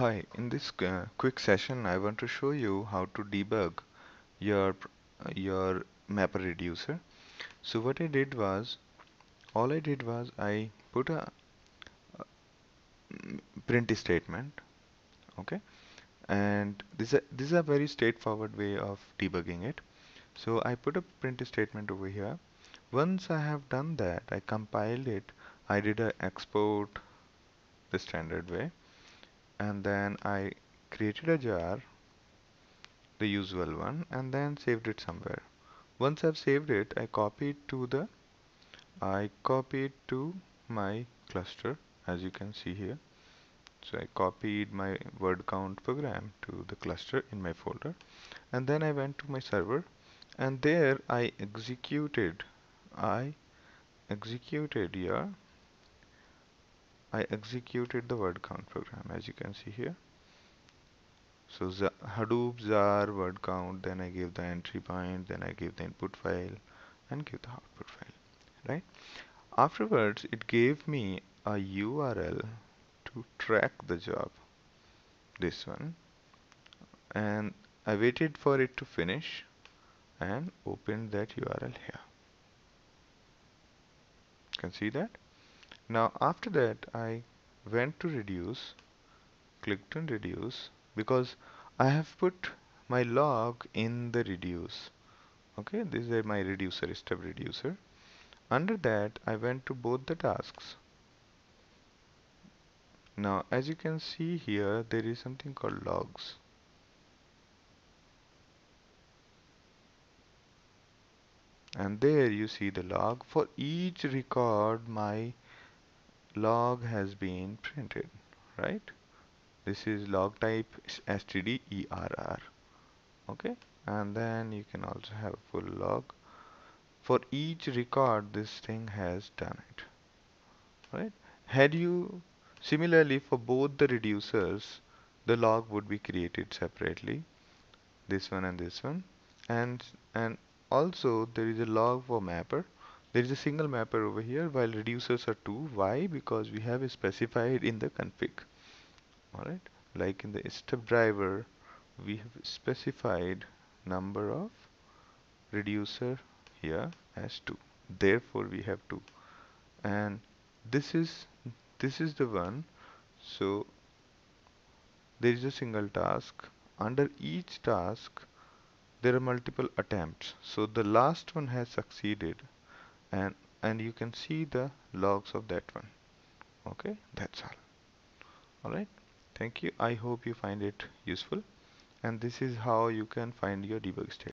Hi, in this quick session I want to show you how to debug your MapReduce. So what I did was, I put a print statement, okay, and this is a very straightforward way of debugging it. So I put a print statement over here. Once I have done that, I compiled it, I did an export the standard way, and then I created a jar, the usual one, and then saved it somewhere. Once I've saved it, I copied to the my cluster, as you can see here. So I copied my word count program to the cluster in my folder, and then I went to my server, and there I executed the word count program, as you can see here. So Hadoop jar word count, then I gave the entry point, then I gave the input file and give the output file, right? Afterwards it gave me a URL to track the job, this one, and I waited for it to finish and opened that URL here. You can see that. Now after that I went to reduce, clicked on reduce, because I have put my log in the reduce. Okay, this is my reducer, stub reducer. Under that I went to both the tasks. Now as you can see here, there is something called logs. And there you see the log for each record. My log has been printed, right? This is log type stderr, okay, and then you can also have full log for each record this thing has done it, right? Had you similarly for both the reducers, the log would be created separately, this one and this one, and also there is a log for mapper. There is a single mapper over here, while reducers are two. Why? Because we have specified in the config. Alright, like in the stepdriver, we have specified number of reducer here as 2. Therefore, we have 2. And this is the one. So there is a single task. Under each task, there are multiple attempts. So the last one has succeeded. And you can see the logs of that one. Okay, that's all right. Thank you. I hope you find it useful, and this is how you can find your debug state.